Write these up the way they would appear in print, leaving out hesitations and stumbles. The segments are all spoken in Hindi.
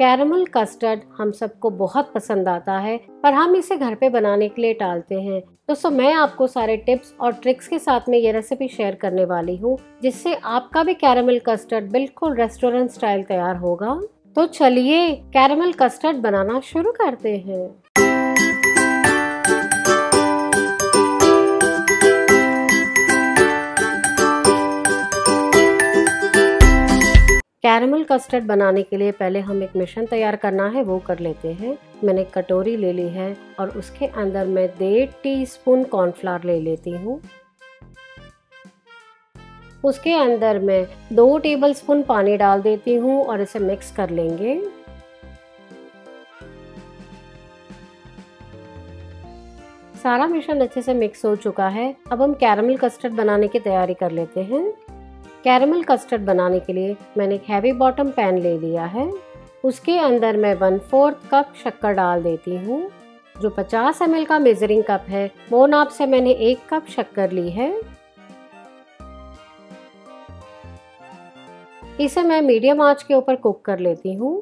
कैरमल कस्टर्ड हम सबको बहुत पसंद आता है, पर हम इसे घर पे बनाने के लिए टालते हैं। दोस्तों मैं आपको सारे टिप्स और ट्रिक्स के साथ में ये रेसिपी शेयर करने वाली हूँ, जिससे आपका भी कैरमल कस्टर्ड बिल्कुल रेस्टोरेंट स्टाइल तैयार होगा। तो चलिए कैरमल कस्टर्ड बनाना शुरू करते हैं। कैरमल कस्टर्ड बनाने के लिए पहले हम एक मिश्रण तैयार करना है, वो कर लेते हैं। मैंने एक कटोरी ले ली है और उसके अंदर मैं 1.5 टीस्पून कॉर्नफ्लावर ले लेती हूँ। उसके अंदर मैं 2 टेबलस्पून पानी डाल देती हूँ और इसे मिक्स कर लेंगे। सारा मिश्रण अच्छे से मिक्स हो चुका है। अब हम कैरमल कस्टर्ड बनाने की तैयारी कर लेते हैं। कैरमल कस्टर्ड बनाने के लिए मैंने एक हैवी बॉटम पैन ले लिया है। उसके अंदर मैं 1/4 कप शक्कर डाल देती हूँ। जो 50 ml का मेजरिंग कप है, वो नाप से मैंने 1 कप शक्कर ली है। इसे मैं मीडियम आंच के ऊपर कुक कर लेती हूँ।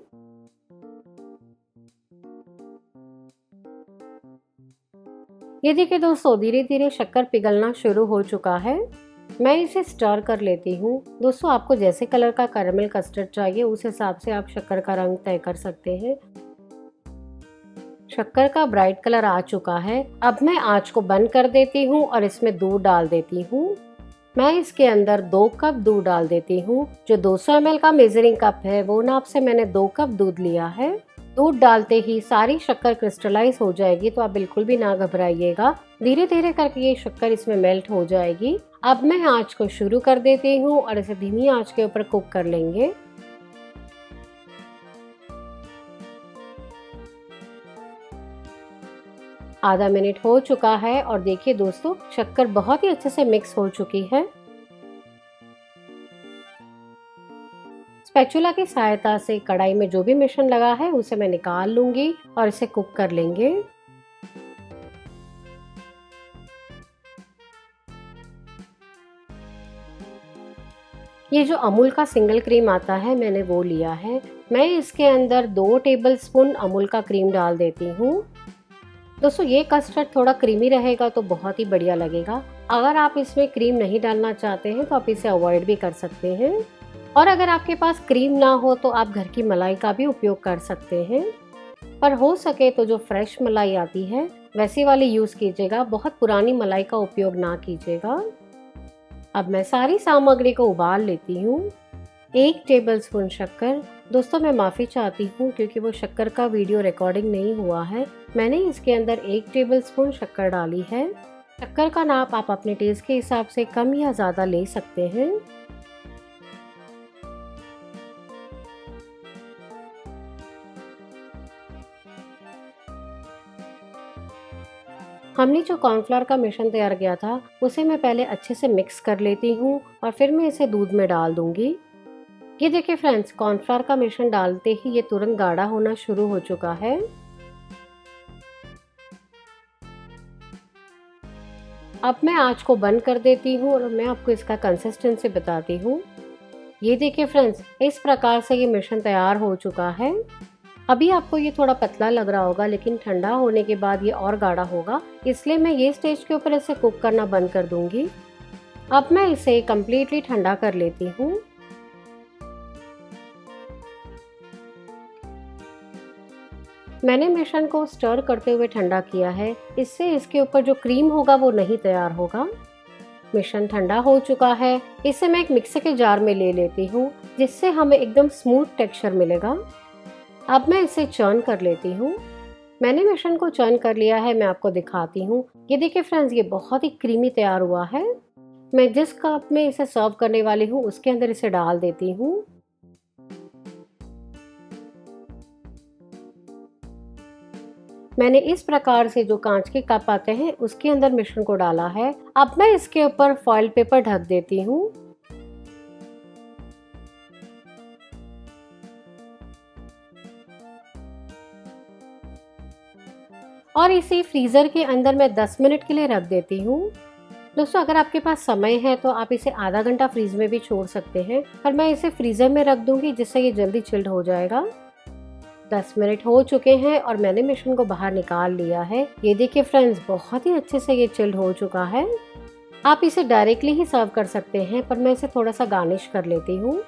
ये देखिए दोस्तों, धीरे धीरे शक्कर पिघलना शुरू हो चुका है। मैं इसे स्टर कर लेती हूँ। दोस्तों आपको जैसे कलर का कैरमल कस्टर्ड चाहिए, उस हिसाब से आप शक्कर का रंग तय कर सकते हैं। शक्कर का ब्राइट कलर आ चुका है। अब मैं आंच को बंद कर देती हूँ और इसमें दूध डाल देती हूँ। मैं इसके अंदर 2 कप दूध डाल देती हूँ। जो 200 ml का मेजरिंग कप है, वो नाप से मैंने 2 कप दूध लिया है। दूध डालते ही सारी शक्कर क्रिस्टलाइज हो जाएगी, तो आप बिल्कुल भी ना घबराइएगा। धीरे धीरे करके ये शक्कर इसमें मेल्ट हो जाएगी। अब मैं आंच को शुरू कर देती हूँ और इसे धीमी आंच के ऊपर कुक कर लेंगे। आधा मिनट हो चुका है और देखिए दोस्तों, शक्कर बहुत ही अच्छे से मिक्स हो चुकी है। स्पैचुला की सहायता से कढ़ाई में जो भी मिश्रण लगा है, उसे मैं निकाल लूंगी और इसे कुक कर लेंगे। ये जो अमूल का सिंगल क्रीम आता है, मैंने वो लिया है। मैं इसके अंदर 2 टेबलस्पून अमूल का क्रीम डाल देती हूँ। दोस्तों ये कस्टर्ड थोड़ा क्रीमी रहेगा तो बहुत ही बढ़िया लगेगा। अगर आप इसमें क्रीम नहीं डालना चाहते हैं तो आप इसे अवॉइड भी कर सकते हैं, और अगर आपके पास क्रीम ना हो तो आप घर की मलाई का भी उपयोग कर सकते हैं। पर हो सके तो जो फ्रेश मलाई आती है, वैसी वाली यूज़ कीजिएगा। बहुत पुरानी मलाई का उपयोग ना कीजिएगा। अब मैं सारी सामग्री को उबाल लेती हूँ। 1 टेबलस्पून शक्कर। दोस्तों मैं माफ़ी चाहती हूँ, क्योंकि वो शक्कर का वीडियो रिकॉर्डिंग नहीं हुआ है। मैंने इसके अंदर 1 टेबलस्पून शक्कर डाली है। शक्कर का नाप आप अपने टेस्ट के हिसाब से कम या ज़्यादा ले सकते हैं। हमने जो कॉर्नफ्लावर का मिश्रण तैयार किया था, उसे मैं पहले अच्छे से मिक्स कर लेती हूँ और फिर मैं इसे दूध में डाल दूंगी। ये देखिए फ्रेंड्स, कॉर्नफ्लावर का मिश्रण डालते ही ये तुरंत गाढ़ा होना शुरू हो चुका है। अब मैं आंच को बंद कर देती हूँ और मैं आपको इसका कंसिस्टेंसी बताती हूँ। ये देखिए फ्रेंड्स, इस प्रकार से ये मिश्रण तैयार हो चुका है। अभी आपको ये थोड़ा पतला लग रहा होगा, लेकिन ठंडा होने के बाद ये और गाढ़ा होगा, इसलिए मैं ये स्टेज के ऊपर इसे कुक करना बंद कर दूंगी। अब मैं इसे कम्प्लीटली ठंडा कर लेती हूँ। मैंने मिश्रण को स्टर करते हुए ठंडा किया है, इससे इसके ऊपर जो क्रीम होगा वो नहीं तैयार होगा। मिश्रण ठंडा हो चुका है। इसे मैं एक मिक्सर के जार में ले लेती हूँ, जिससे हमें एकदम स्मूथ टेक्सचर मिलेगा। अब मैं इसे चर्न कर लेती हूँ। मैंने मिश्रण को चर्न कर लिया है, मैं आपको दिखाती हूँ। ये देखिए फ्रेंड्स, ये बहुत ही क्रीमी तैयार हुआ है। मैं जिस कप में इसे सर्व करने वाली हूँ, उसके अंदर इसे डाल देती हूँ। मैंने इस प्रकार से जो कांच के कप आते हैं, उसके अंदर मिश्रण को डाला है। अब मैं इसके ऊपर फॉइल पेपर ढक देती हूँ। और इसे फ्रीज़र के अंदर मैं 10 मिनट के लिए रख देती हूँ। दोस्तों अगर आपके पास समय है तो आप इसे आधा घंटा फ्रीज में भी छोड़ सकते हैं, पर मैं इसे फ्रीज़र में रख दूंगी, जिससे ये जल्दी चिल्ड हो जाएगा। 10 मिनट हो चुके हैं और मैंने मिश्रण को बाहर निकाल लिया है। ये देखिए फ्रेंड्स, बहुत ही अच्छे से ये चिल्ड हो चुका है। आप इसे डायरेक्टली ही सर्व कर सकते हैं, पर मैं इसे थोड़ा सा गार्निश कर लेती हूँ।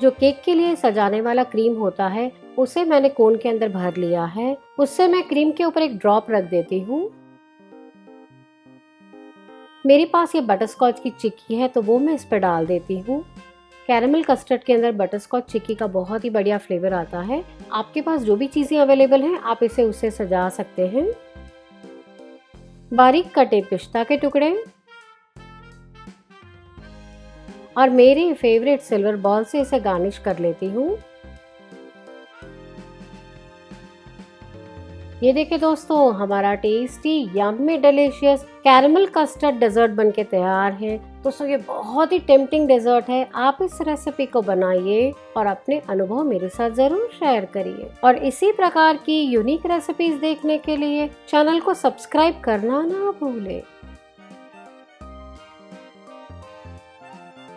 जो केक के लिए सजाने वाला क्रीम होता है उसे मैंने कोन के अंदर भर लिया है। उससे मैं क्रीम के ऊपर एक ड्रॉप रख देती हूँ। मेरे पास ये बटरस्कॉच की चिक्की है तो वो मैं इस पर डाल देती हूँ। कैरामल कस्टर्ड के अंदर बटरस्कॉच चिक्की का बहुत ही बढ़िया फ्लेवर आता है। आपके पास जो भी चीज़ें अवेलेबल हैं आप इसे उससे सजा सकते हैं। बारीक कटे पिस्ता के टुकड़े और मेरे फेवरेट सिल्वर बॉल से इसे गार्निश कर लेती हूँ। ये देखिए दोस्तों, हमारा tasty yummy delicious caramel custard dessert बनके तैयार है। दोस्तों ये बहुत ही टेम्पटिंग डेजर्ट है। आप इस रेसिपी को बनाइए और अपने अनुभव मेरे साथ जरूर शेयर करिए। और इसी प्रकार की यूनिक रेसिपीज देखने के लिए चैनल को सब्सक्राइब करना ना भूलें।